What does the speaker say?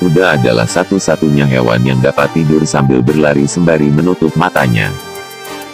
Kuda adalah satu-satunya hewan yang dapat tidur sambil berlari sembari menutup matanya.